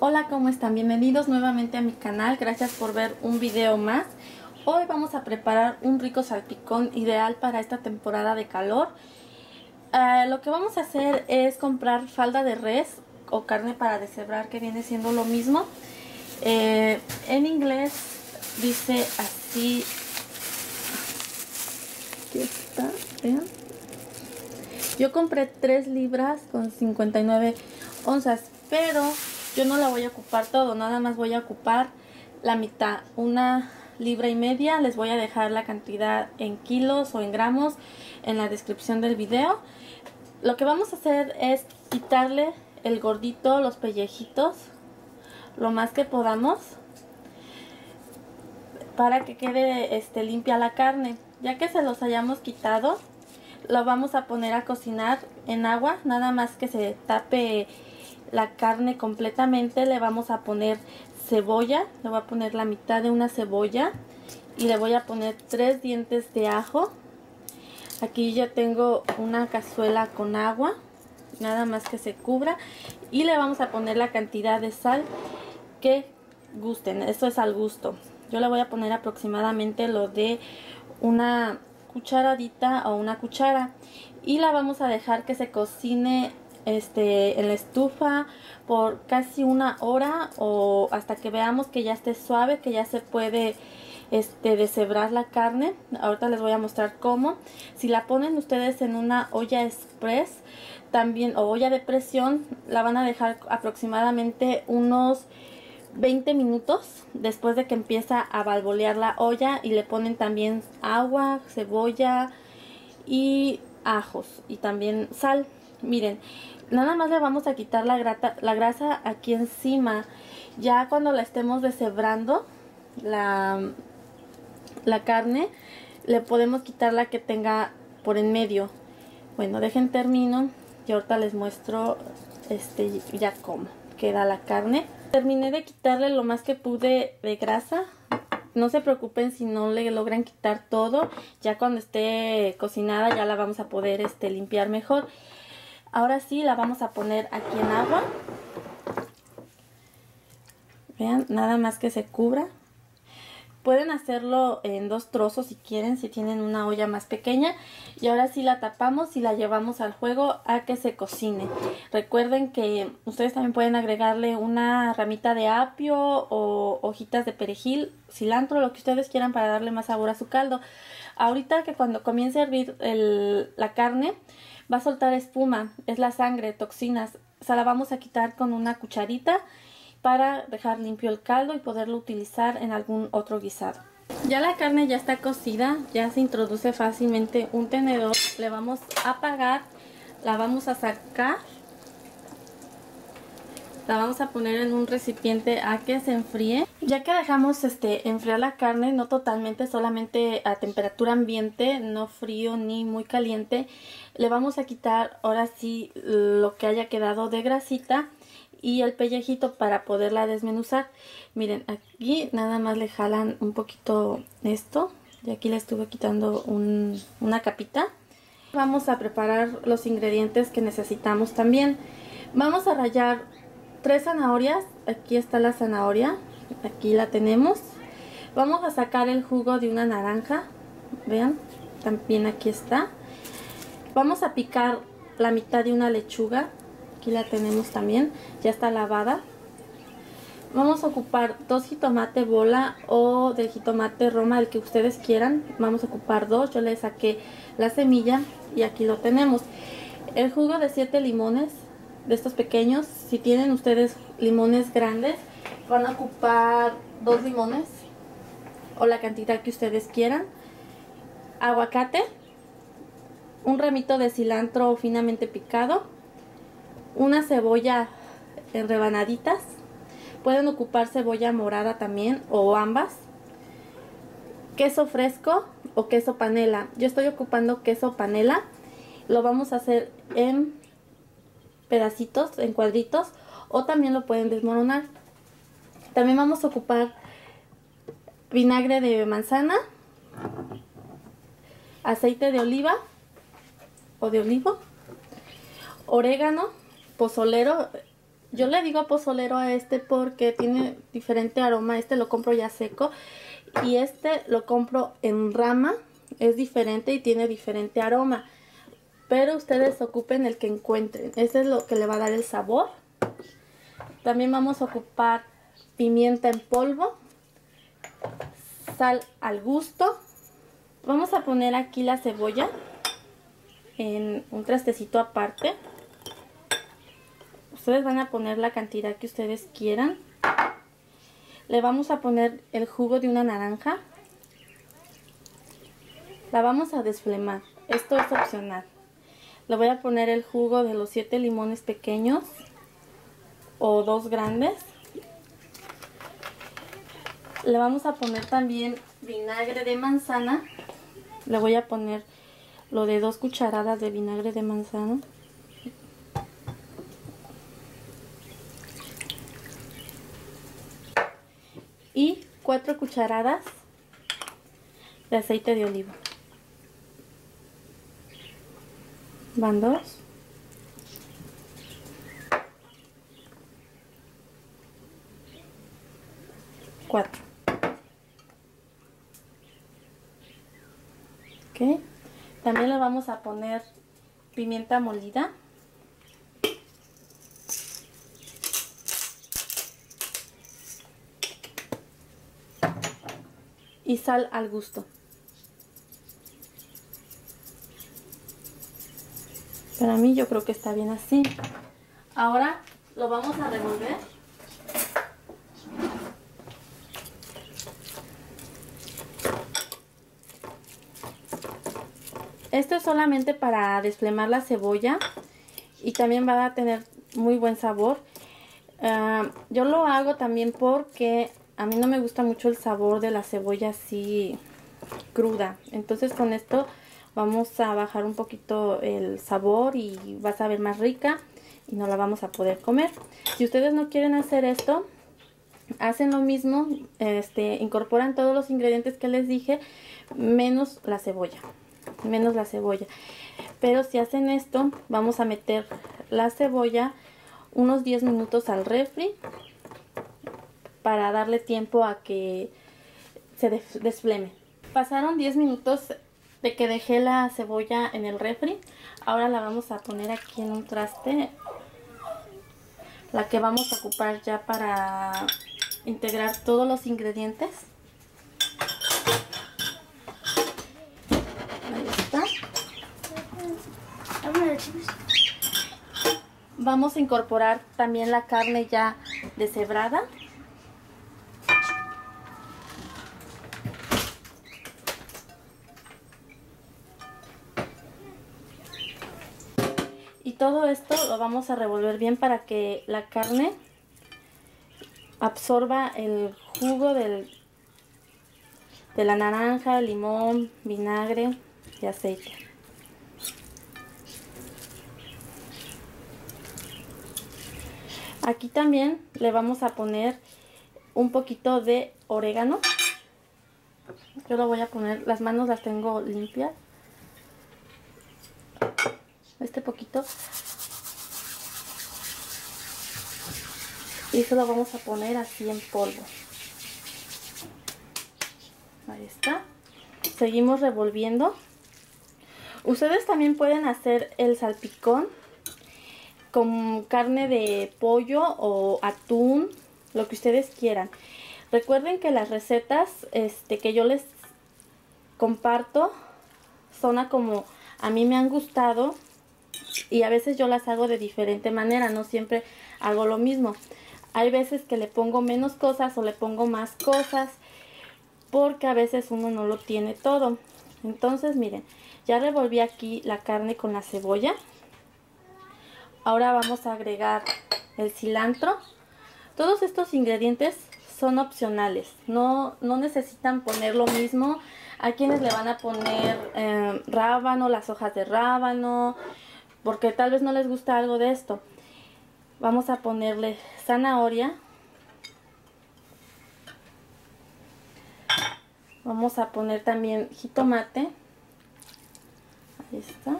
Hola, ¿cómo están? Bienvenidos nuevamente a mi canal, gracias por ver un video más. Hoy vamos a preparar un rico salpicón ideal para esta temporada de calor. Lo que vamos a hacer es comprar falda de res o carne para deshebrar, que viene siendo lo mismo. En inglés dice así. Aquí está, vean. Yo compré 3 libras con 59 onzas, pero yo no la voy a ocupar todo, nada más voy a ocupar la mitad, 1,5 libras. Les voy a dejar la cantidad en kilos o en gramos en la descripción del video. Lo que vamos a hacer es quitarle el gordito, los pellejitos, lo más que podamos, para que quede limpia la carne. Ya que se los hayamos quitado, lo vamos a poner a cocinar en agua, nada más que se tape la carne completamente. Le vamos a poner cebolla, le voy a poner la mitad de una cebolla y le voy a poner 3 dientes de ajo. Aquí yo tengo una cazuela con agua, nada más que se cubra, y le vamos a poner la cantidad de sal que gusten, eso es al gusto. Yo le voy a poner aproximadamente lo de una cucharadita o una cuchara, y la vamos a dejar que se cocine en la estufa por casi 1 hora, o hasta que veamos que ya esté suave, que ya se puede deshebrar la carne. Ahorita les voy a mostrar cómo. Si la ponen ustedes en una olla express también, o olla de presión, la van a dejar aproximadamente unos 20 minutos después de que empieza a balbolear la olla, y le ponen también agua, cebolla y ajos, y también sal. Miren, nada más le vamos a quitar la grasa aquí encima. Ya cuando la estemos deshebrando la carne, le podemos quitar la que tenga por en medio. Bueno, dejen termino y ahorita les muestro ya cómo queda la carne. Terminé de quitarle lo más que pude de grasa. No se preocupen si no le logran quitar todo. Ya cuando esté cocinada ya la vamos a poder limpiar mejor. Ahora sí, la vamos a poner aquí en agua. Vean, nada más que se cubra. Pueden hacerlo en 2 trozos si quieren, si tienen una olla más pequeña. Y ahora sí la tapamos y la llevamos al fuego a que se cocine. Recuerden que ustedes también pueden agregarle una ramita de apio o hojitas de perejil, cilantro, lo que ustedes quieran para darle más sabor a su caldo. Ahorita que cuando comience a hervir la carne, va a soltar espuma, es la sangre, toxinas. Se la vamos a quitar con una cucharita para dejar limpio el caldo y poderlo utilizar en algún otro guisado. Ya la carne ya está cocida, ya se introduce fácilmente un tenedor. Le vamos a apagar, la vamos a sacar. La vamos a poner en un recipiente a que se enfríe. Ya que dejamos enfriar la carne, no totalmente, solamente a temperatura ambiente, no frío ni muy caliente, le vamos a quitar ahora sí lo que haya quedado de grasita y el pellejito para poderla desmenuzar. Miren, aquí nada más le jalan un poquito esto, y aquí le estuve quitando una capita. Vamos a preparar los ingredientes que necesitamos también. Vamos a rallar 3 zanahorias, aquí está la zanahoria, aquí la tenemos. Vamos a sacar el jugo de una naranja, vean, también aquí está. Vamos a picar la mitad de una lechuga, aquí la tenemos también, ya está lavada. Vamos a ocupar 2 jitomate bola o de jitomate roma, el que ustedes quieran. Vamos a ocupar 2, yo le saqué la semilla y aquí lo tenemos. El jugo de 7 limones, de estos pequeños. Si tienen ustedes limones grandes, van a ocupar 2 limones o la cantidad que ustedes quieran. Aguacate, un ramito de cilantro finamente picado, una cebolla en rebanaditas, pueden ocupar cebolla morada también o ambas, queso fresco o queso panela. Yo estoy ocupando queso panela, lo vamos a hacer en pedacitos, en cuadritos, o también lo pueden desmoronar. También vamos a ocupar vinagre de manzana, aceite de oliva o de olivo, orégano pozolero, Yo le digo pozolero a este porque tiene diferente aroma. Este lo compro ya seco y este lo compro en rama. Es diferente y tiene diferente aroma, pero ustedes ocupen el que encuentren. Este es lo que le va a dar el sabor. También vamos a ocupar pimienta en polvo, sal al gusto. Vamos a poner aquí la cebolla en un trastecito aparte. Ustedes van a poner la cantidad que ustedes quieran. Le vamos a poner el jugo de una naranja. La vamos a desflemar. Esto es opcional. Le voy a poner el jugo de los 7 limones pequeños o 2 grandes. Le vamos a poner también vinagre de manzana. Le voy a poner lo de 2 cucharadas de vinagre de manzana. Y 4 cucharadas de aceite de oliva. Van 2. Okay. También le vamos a poner pimienta molida, y sal al gusto. Para mí yo creo que está bien así. Ahora lo vamos a revolver. Esto es solamente para desflemar la cebolla y también va a tener muy buen sabor. Yo lo hago también porque a mí no me gusta mucho el sabor de la cebolla así cruda. Entonces con esto vamos a bajar un poquito el sabor y va a saber más rica y no la vamos a poder comer. Si ustedes no quieren hacer esto, hacen lo mismo, incorporan todos los ingredientes que les dije, menos la cebolla. Pero si hacen esto, vamos a meter la cebolla unos 10 minutos al refri para darle tiempo a que se desfleme. Pasaron 10 minutos de que dejé la cebolla en el refri. Ahora la vamos a poner aquí en un traste, la que vamos a ocupar ya para integrar todos los ingredientes. Vamos a incorporar también la carne ya deshebrada. Y todo esto lo vamos a revolver bien para que la carne absorba el jugo de la naranja, el limón, vinagre y aceite. Aquí también le vamos a poner un poquito de orégano. Yo lo voy a poner, las manos las tengo limpias. Este poquito. Y eso lo vamos a poner así en polvo. Ahí está. Seguimos revolviendo. Ustedes también pueden hacer el salpicón con carne de pollo o atún, lo que ustedes quieran. Recuerden que las recetas que yo les comparto son como a mí me han gustado y a veces yo las hago de diferente manera, no siempre hago lo mismo. Hay veces que le pongo menos cosas o le pongo más cosas porque a veces uno no lo tiene todo. Entonces miren, ya revolví aquí la carne con la cebolla. Ahora vamos a agregar el cilantro. Todos estos ingredientes son opcionales. No necesitan poner lo mismo. Hay quienes le van a poner rábano, las hojas de rábano, porque tal vez no les gusta algo de esto. Vamos a ponerle zanahoria. Vamos a poner también jitomate. Ahí está.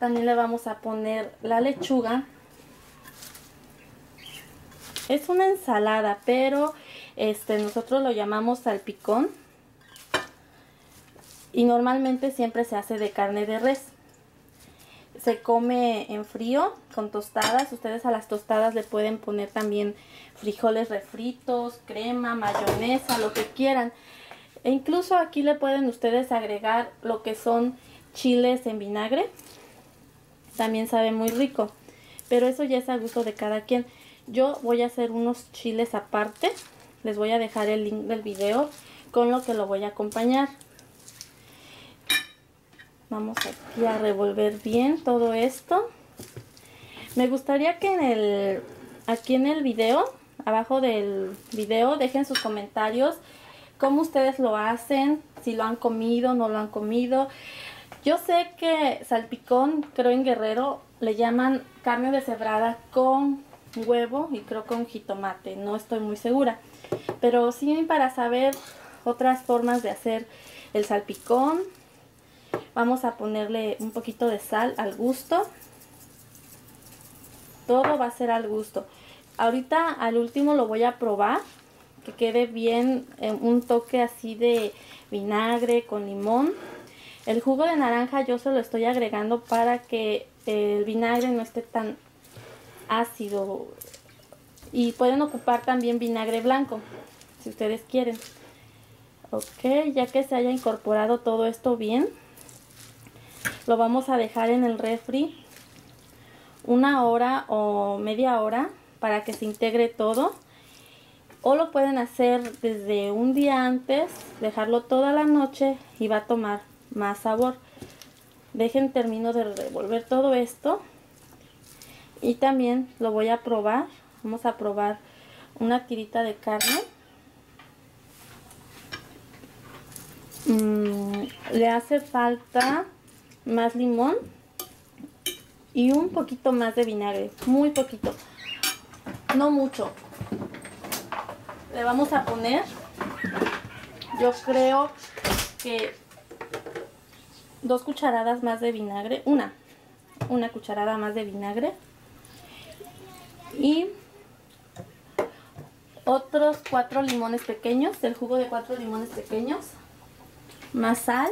También le vamos a poner la lechuga. Es una ensalada, pero nosotros lo llamamos salpicón. Y normalmente siempre se hace de carne de res. Se come en frío con tostadas. Ustedes a las tostadas le pueden poner también frijoles refritos, crema, mayonesa, lo que quieran. E incluso aquí le pueden ustedes agregar lo que son chiles en vinagre. También sabe muy rico. Pero eso ya es a gusto de cada quien. Yo voy a hacer unos chiles aparte. Les voy a dejar el link del video con lo que lo voy a acompañar. Vamos aquí a revolver bien todo esto. Me gustaría que aquí en el video, abajo del video, dejen sus comentarios. Cómo ustedes lo hacen, si lo han comido, no lo han comido. Yo sé que salpicón, creo en Guerrero, le llaman carne deshebrada con huevo y creo con jitomate. No estoy muy segura. Pero sí, para saber otras formas de hacer el salpicón. Vamos a ponerle un poquito de sal al gusto. Todo va a ser al gusto. Ahorita al último lo voy a probar. Que quede bien un toque así de vinagre con limón. El jugo de naranja yo se lo estoy agregando para que el vinagre no esté tan ácido. Y pueden ocupar también vinagre blanco si ustedes quieren. Ok, ya que se haya incorporado todo esto bien. Lo vamos a dejar en el refri una hora o media hora para que se integre todo. O lo pueden hacer desde un día antes, dejarlo toda la noche y va a tomar más sabor. Dejen, termino de revolver todo esto. Y también lo voy a probar. Vamos a probar una tirita de carne. Le hace falta más limón y un poquito más de vinagre, muy poquito, no mucho. Le vamos a poner, yo creo que 2 cucharadas más de vinagre, una cucharada más de vinagre y otros 4 limones pequeños, el jugo de 4 limones pequeños, más sal.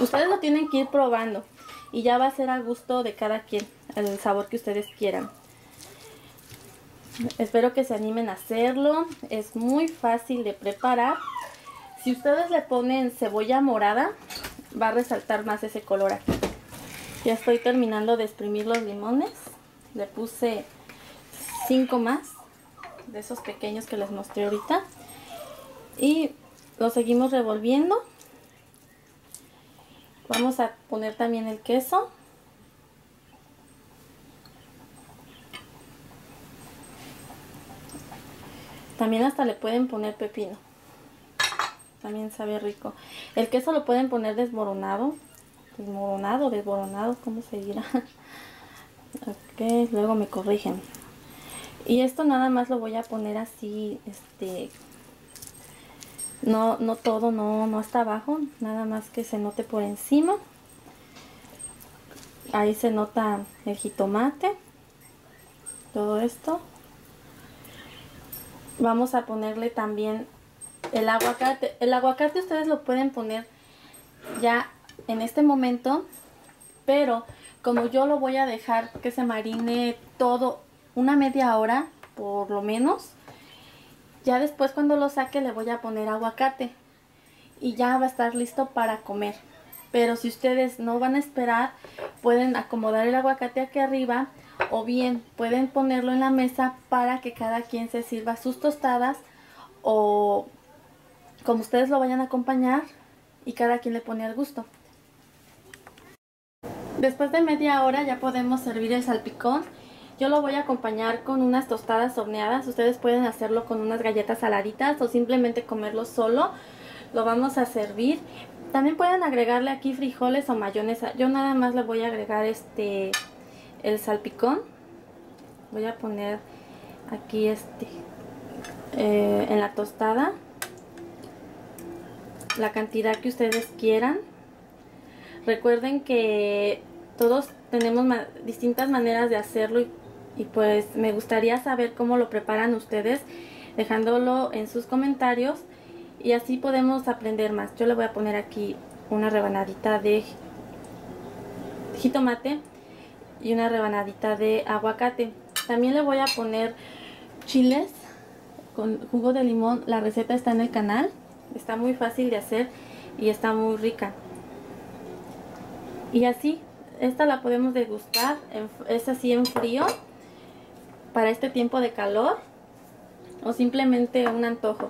Ustedes lo tienen que ir probando y ya va a ser a gusto de cada quien, el sabor que ustedes quieran. Espero que se animen a hacerlo, es muy fácil de preparar. Si ustedes le ponen cebolla morada, va a resaltar más ese color aquí. Ya estoy terminando de exprimir los limones, le puse 5 más, de esos pequeños que les mostré ahorita. Y lo seguimos revolviendo. Vamos a poner también el queso. También hasta le pueden poner pepino. También sabe rico. El queso lo pueden poner desmoronado. Desmoronado, ¿cómo se dirá? Ok, luego me corrigen. Y esto nada más lo voy a poner así, No todo, no hasta abajo, nada más que se note por encima. Ahí se nota el jitomate, todo esto. Vamos a ponerle también el aguacate. El aguacate ustedes lo pueden poner ya en este momento, pero como yo lo voy a dejar que se marine todo una media hora por lo menos, ya después cuando lo saque le voy a poner aguacate y ya va a estar listo para comer. Pero si ustedes no van a esperar, pueden acomodar el aguacate aquí arriba o bien pueden ponerlo en la mesa para que cada quien se sirva sus tostadas o como ustedes lo vayan a acompañar y cada quien le pone al gusto. Después de media hora ya podemos servir el salpicón. Yo lo voy a acompañar con unas tostadas horneadas. Ustedes pueden hacerlo con unas galletas saladitas o simplemente comerlo solo. Lo vamos a servir. También pueden agregarle aquí frijoles o mayonesa. Yo nada más le voy a agregar el salpicón. Voy a poner aquí en la tostada la cantidad que ustedes quieran. Recuerden que todos tenemos distintas maneras de hacerlo y pues me gustaría saber cómo lo preparan ustedes, dejándolo en sus comentarios y así podemos aprender más. Yo le voy a poner aquí una rebanadita de jitomate y una rebanadita de aguacate. También le voy a poner chiles con jugo de limón. La receta está en el canal, está muy fácil de hacer y está muy rica. Y así, esta la podemos degustar, es así en frío, para este tiempo de calor o simplemente un antojo.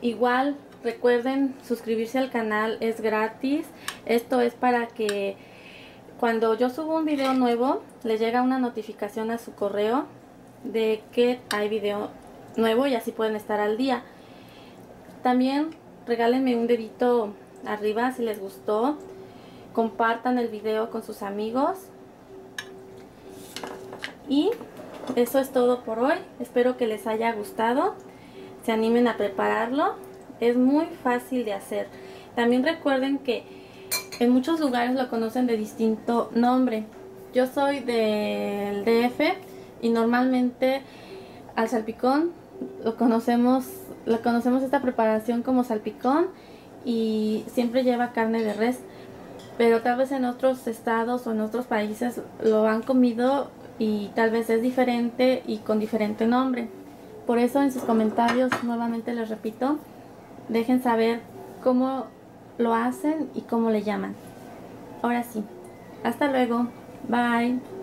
Igual recuerden suscribirse al canal, es gratis. Esto es para que cuando yo subo un video nuevo le llega una notificación a su correo de que hay video nuevo y así pueden estar al día. También regálenme un dedito arriba si les gustó, compartan el video con sus amigos y eso es todo por hoy. Espero que les haya gustado, se animen a prepararlo, es muy fácil de hacer. También recuerden que en muchos lugares lo conocen de distinto nombre. Yo soy del DF y normalmente al salpicón lo conocemos esta preparación como salpicón y siempre lleva carne de res, pero tal vez en otros estados o en otros países lo han comido y tal vez es diferente y con diferente nombre. Por eso en sus comentarios, nuevamente les repito, dejen saber cómo lo hacen y cómo le llaman. Ahora sí, hasta luego, bye.